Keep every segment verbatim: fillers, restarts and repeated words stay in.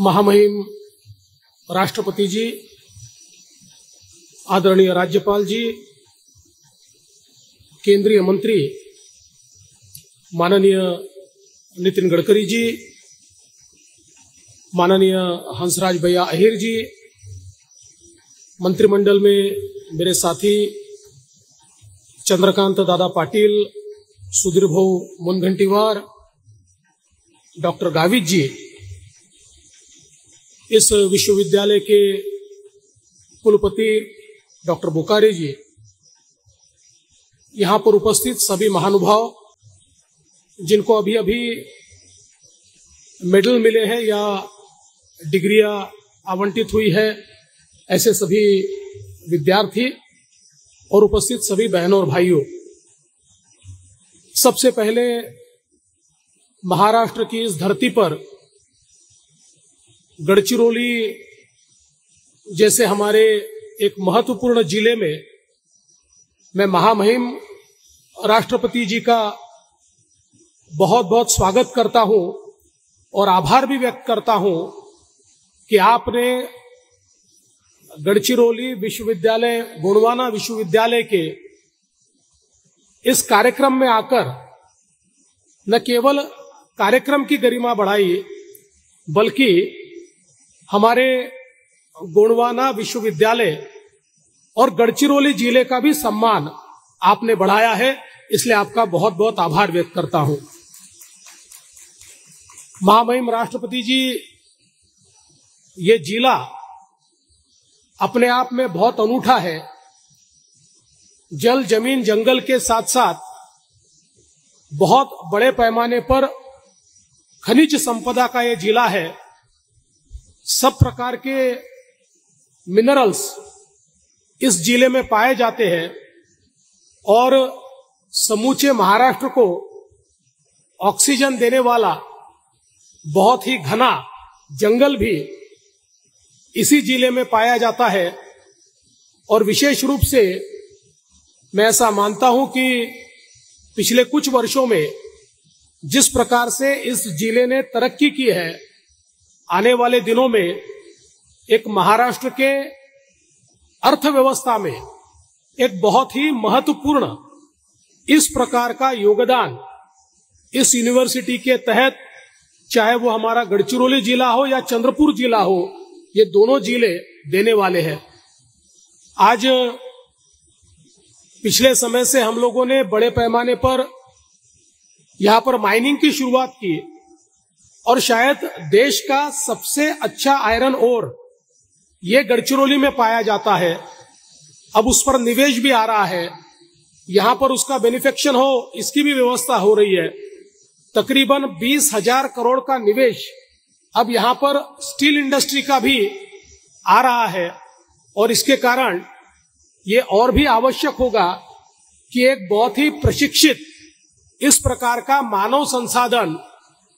महामहिम राष्ट्रपति जी, आदरणीय राज्यपाल जी, केंद्रीय मंत्री माननीय नितिन गडकरी जी, माननीय हंसराज भैया अहिर जी, मंत्रिमंडल में मेरे साथी चंद्रकांत दादा पाटिल, सुधीर भाऊ मुनघंटीवार, डॉक्टर गावित जी, इस विश्वविद्यालय के कुलपति डॉक्टर बोकारे जी, यहाँ पर उपस्थित सभी महानुभाव जिनको अभी अभी मेडल मिले हैं या डिग्रियां आवंटित हुई है, ऐसे सभी विद्यार्थी और उपस्थित सभी बहनों और भाइयों, सबसे पहले महाराष्ट्र की इस धरती पर गढ़चिरौली जैसे हमारे एक महत्वपूर्ण जिले में मैं महामहिम राष्ट्रपति जी का बहुत बहुत स्वागत करता हूं और आभार भी व्यक्त करता हूं कि आपने गढ़चिरौली विश्वविद्यालय, गोंडवाना विश्वविद्यालय के इस कार्यक्रम में आकर न केवल कार्यक्रम की गरिमा बढ़ाई बल्कि हमारे गोंडवाना विश्वविद्यालय और गढ़चिरौली जिले का भी सम्मान आपने बढ़ाया है, इसलिए आपका बहुत बहुत आभार व्यक्त करता हूं। महामहिम राष्ट्रपति जी, ये जिला अपने आप में बहुत अनूठा है। जल, जमीन, जंगल के साथ साथ बहुत बड़े पैमाने पर खनिज संपदा का यह जिला है। सब प्रकार के मिनरल्स इस जिले में पाए जाते हैं और समूचे महाराष्ट्र को ऑक्सीजन देने वाला बहुत ही घना जंगल भी इसी जिले में पाया जाता है। और विशेष रूप से मैं ऐसा मानता हूं कि पिछले कुछ वर्षों में जिस प्रकार से इस जिले ने तरक्की की है, आने वाले दिनों में एक महाराष्ट्र के अर्थव्यवस्था में एक बहुत ही महत्वपूर्ण इस प्रकार का योगदान इस यूनिवर्सिटी के तहत, चाहे वो हमारा गढ़चिरौली जिला हो या चंद्रपुर जिला हो, ये दोनों जिले देने वाले हैं। आज पिछले समय से हम लोगों ने बड़े पैमाने पर यहाँ पर माइनिंग की शुरुआत की और शायद देश का सबसे अच्छा आयरन ओर ये गढ़चिरौली में पाया जाता है। अब उस पर निवेश भी आ रहा है, यहाँ पर उसका बेनिफिक्शन हो इसकी भी व्यवस्था हो रही है। तकरीबन बीस हजार करोड़ का निवेश अब यहाँ पर स्टील इंडस्ट्री का भी आ रहा है और इसके कारण ये और भी आवश्यक होगा कि एक बहुत ही प्रशिक्षित इस प्रकार का मानव संसाधन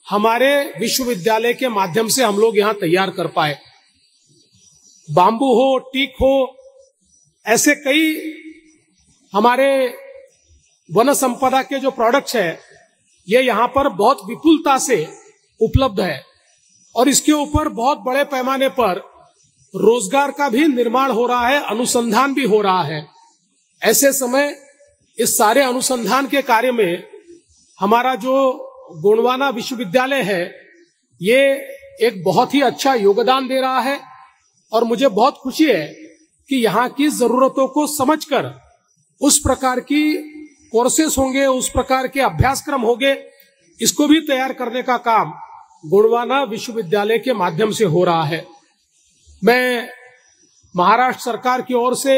हमारे विश्वविद्यालय के माध्यम से हम लोग यहाँ तैयार कर पाए। बांबू हो, टीक हो, ऐसे कई हमारे वन संपदा के जो प्रोडक्ट्स है ये यहाँ पर बहुत विपुलता से उपलब्ध है और इसके ऊपर बहुत बड़े पैमाने पर रोजगार का भी निर्माण हो रहा है, अनुसंधान भी हो रहा है। ऐसे समय इस सारे अनुसंधान के कार्य में हमारा जो गोंडवाना विश्वविद्यालय है ये एक बहुत ही अच्छा योगदान दे रहा है और मुझे बहुत खुशी है कि यहाँ की जरूरतों को समझकर उस प्रकार की कोर्सेस होंगे, उस प्रकार के अभ्यासक्रम होंगे, इसको भी तैयार करने का काम गोंडवाना विश्वविद्यालय के माध्यम से हो रहा है। मैं महाराष्ट्र सरकार की ओर से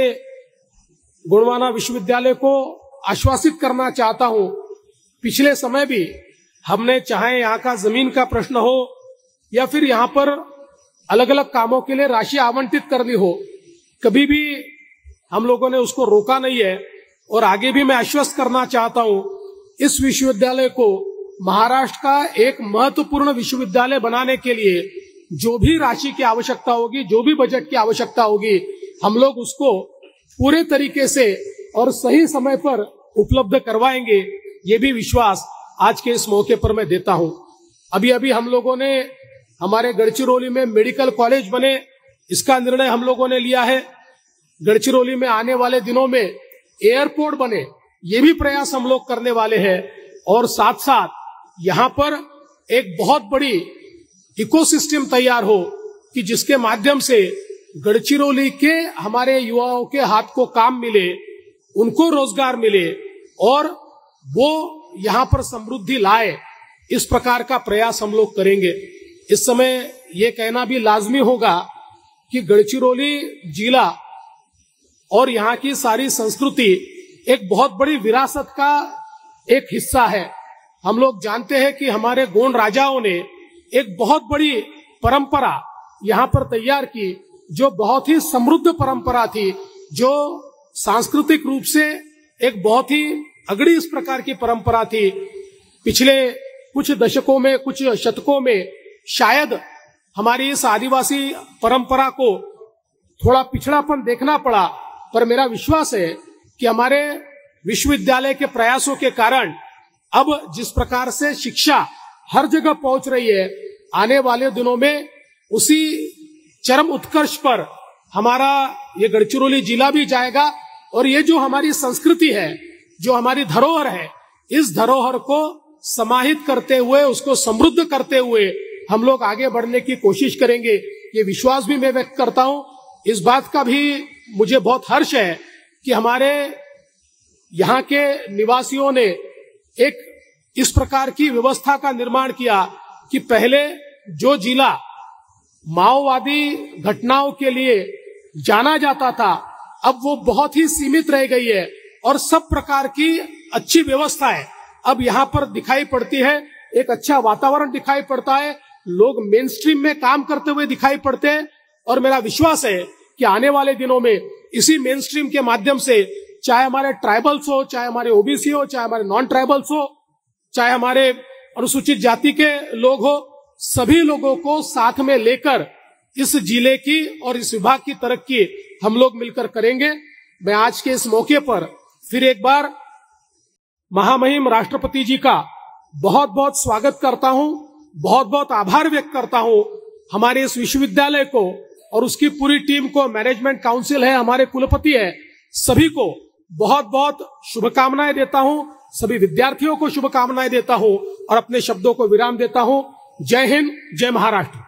गोंडवाना विश्वविद्यालय को आश्वासित करना चाहता हूं, पिछले समय भी हमने, चाहे यहाँ का जमीन का प्रश्न हो या फिर यहाँ पर अलग अलग कामों के लिए राशि आवंटित करनी हो, कभी भी हम लोगों ने उसको रोका नहीं है और आगे भी मैं आश्वस्त करना चाहता हूं इस विश्वविद्यालय को महाराष्ट्र का एक महत्वपूर्ण विश्वविद्यालय बनाने के लिए जो भी राशि की आवश्यकता होगी, जो भी बजट की आवश्यकता होगी, हम लोग उसको पूरे तरीके से और सही समय पर उपलब्ध करवाएंगे, ये भी विश्वास आज के इस मौके पर मैं देता हूं। अभी अभी हम लोगों ने हमारे गढ़चिरौली में मेडिकल कॉलेज बने, इसका निर्णय हम लोगों ने लिया है। गढ़चिरौली में आने वाले दिनों में एयरपोर्ट बने, ये भी प्रयास हम लोग करने वाले हैं। और साथ साथ यहाँ पर एक बहुत बड़ी इकोसिस्टम तैयार हो कि जिसके माध्यम से गढ़चिरौली के हमारे युवाओं के हाथ को काम मिले, उनको रोजगार मिले और वो यहाँ पर समृद्धि लाए, इस प्रकार का प्रयास हम लोग करेंगे। इस समय ये कहना भी लाजमी होगा कि गढ़चिरौली जिला और यहाँ की सारी संस्कृति एक बहुत बड़ी विरासत का एक हिस्सा है। हम लोग जानते हैं कि हमारे गोंड राजाओं ने एक बहुत बड़ी परंपरा यहाँ पर तैयार की, जो बहुत ही समृद्ध परंपरा थी, जो सांस्कृतिक रूप से एक बहुत ही अगड़ी इस प्रकार की परंपरा थी। पिछले कुछ दशकों में, कुछ शतकों में शायद हमारी इस आदिवासी परंपरा को थोड़ा पिछड़ापन देखना पड़ा, पर मेरा विश्वास है कि हमारे विश्वविद्यालय के प्रयासों के कारण अब जिस प्रकार से शिक्षा हर जगह पहुंच रही है, आने वाले दिनों में उसी चरम उत्कर्ष पर हमारा ये गढ़चिरौली जिला भी जाएगा। और ये जो हमारी संस्कृति है, जो हमारी धरोहर है, इस धरोहर को समाहित करते हुए, उसको समृद्ध करते हुए हम लोग आगे बढ़ने की कोशिश करेंगे। ये विश्वास भी मैं व्यक्त करता हूँ। इस बात का भी मुझे बहुत हर्ष है कि हमारे यहाँ के निवासियों ने एक इस प्रकार की व्यवस्था का निर्माण किया कि पहले जो जिला माओवादी घटनाओं के लिए जाना जाता था, अब वो बहुत ही सीमित रह गई है और सब प्रकार की अच्छी व्यवस्था है अब यहाँ पर दिखाई पड़ती है। एक अच्छा वातावरण दिखाई पड़ता है, लोग मेन स्ट्रीम में काम करते हुए दिखाई पड़ते हैं। और मेरा विश्वास है कि आने वाले दिनों में इसी मेन स्ट्रीम के माध्यम से, चाहे हमारे ट्राइबल्स हो, चाहे हमारे ओबीसी हो, चाहे हमारे नॉन ट्राइबल्स हो, चाहे हमारे अनुसूचित जाति के लोग हो, सभी लोगों को साथ में लेकर इस जिले की और इस विभाग की तरक्की हम लोग मिलकर करेंगे। मैं आज के इस मौके पर फिर एक बार महामहिम राष्ट्रपति जी का बहुत बहुत स्वागत करता हूं, बहुत बहुत आभार व्यक्त करता हूं। हमारे इस विश्वविद्यालय को और उसकी पूरी टीम को, मैनेजमेंट काउंसिल है, हमारे कुलपति है, सभी को बहुत बहुत शुभकामनाएं देता हूं, सभी विद्यार्थियों को शुभकामनाएं देता हूं और अपने शब्दों को विराम देता हूं। जय हिंद, जय महाराष्ट्र।